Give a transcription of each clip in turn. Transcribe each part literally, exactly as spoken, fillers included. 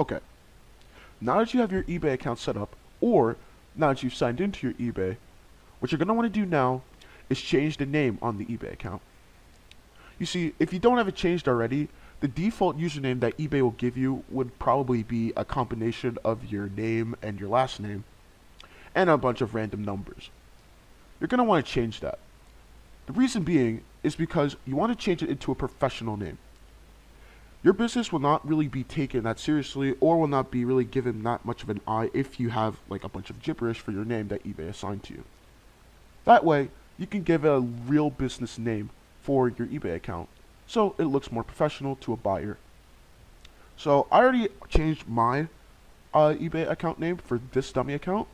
Okay, now that you have your eBay account set up, or now that you've signed into your eBay, what you're going to want to do now is change the name on the eBay account. You see, if you don't have it changed already, the default username that eBay will give you would probably be a combination of your name and your last name, and a bunch of random numbers. You're going to want to change that. The reason being is because you want to change it into a professional name. Your business will not really be taken that seriously, or will not be really given that much of an eye if you have like a bunch of gibberish for your name that eBay assigned to you. That way, you can give it a real business name for your eBay account, so it looks more professional to a buyer. So I already changed my uh, eBay account name for this dummy account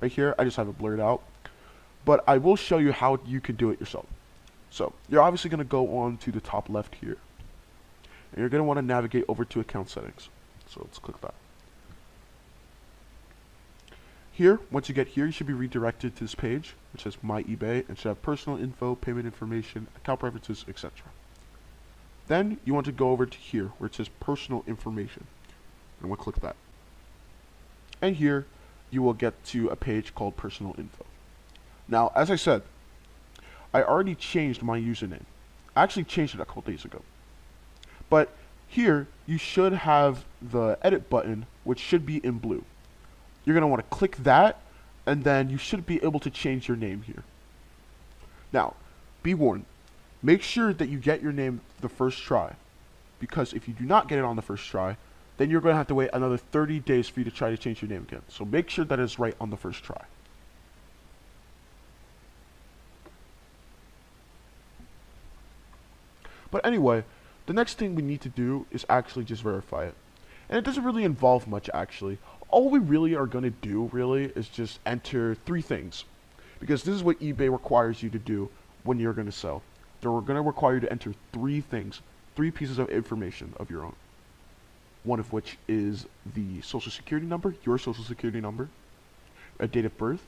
right here. I just have it blurred out, but I will show you how you can do it yourself. So you're obviously going to go on to the top left here, and you're going to want to navigate over to account settings. So let's click that. Here, once you get here, you should be redirected to this page, which says My eBay, and should have personal info, payment information, account preferences, et cetera. Then you want to go over to here, where it says Personal Information, and we'll click that. And here, you will get to a page called Personal Info. Now, as I said, I already changed my username. I actually changed it a couple days ago. But here, you should have the edit button, which should be in blue. You're going to want to click that, and then you should be able to change your name here. Now, be warned, make sure that you get your name the first try, because if you do not get it on the first try, then you're going to have to wait another thirty days for you to try to change your name again. So make sure that it's right on the first try. But anyway, the next thing we need to do is actually just verify it. And it doesn't really involve much, actually. All we really are going to do, really, is just enter three things. Because this is what eBay requires you to do when you're going to sell. They're going to require you to enter three things, three pieces of information of your own. One of which is the social security number, your social security number, a date of birth,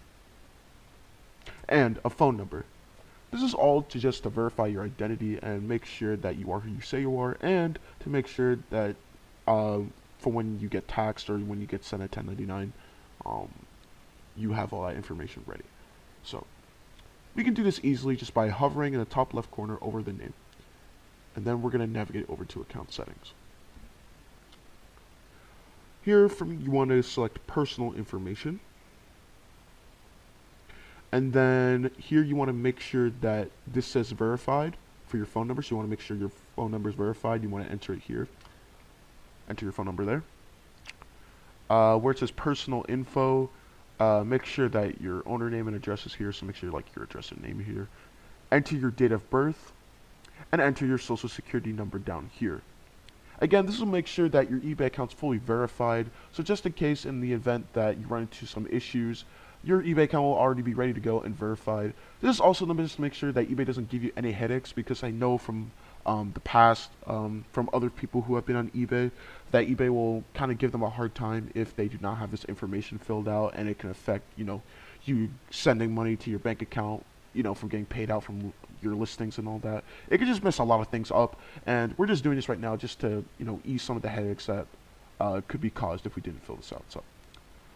and a phone number. This is all to just to verify your identity and make sure that you are who you say you are, and to make sure that uh, for when you get taxed or when you get sent a ten ninety-nine, um, you have all that information ready. So we can do this easily just by hovering in the top left corner over the name. And then we're going to navigate over to account settings. Here from you want to select personal information. And then here you want to make sure that this says verified for your phone number. So you want to make sure your phone number is verified. You want to enter it here. Enter your phone number there. Uh, where it says personal info, uh, make sure that your owner name and address is here. So make sure like your address and name here. Enter your date of birth, and enter your social security number down here. Again, this will make sure that your eBay account's fully verified. So just in case, in the event that you run into some issues, your eBay account will already be ready to go and verified. This is also just to make sure that eBay doesn't give you any headaches, because I know from um, the past, um, from other people who have been on eBay, that eBay will kind of give them a hard time if they do not have this information filled out, and it can affect, you know, you sending money to your bank account, you know, from getting paid out from your listings and all that. It could just mess a lot of things up, and we're just doing this right now just to, you know, ease some of the headaches that uh, could be caused if we didn't fill this out. So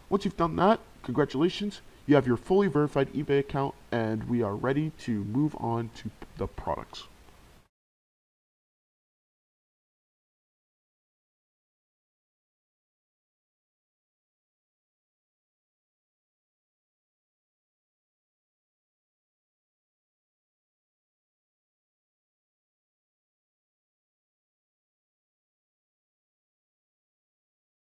once you've done that, congratulations, you have your fully verified eBay account, and we are ready to move on to the products.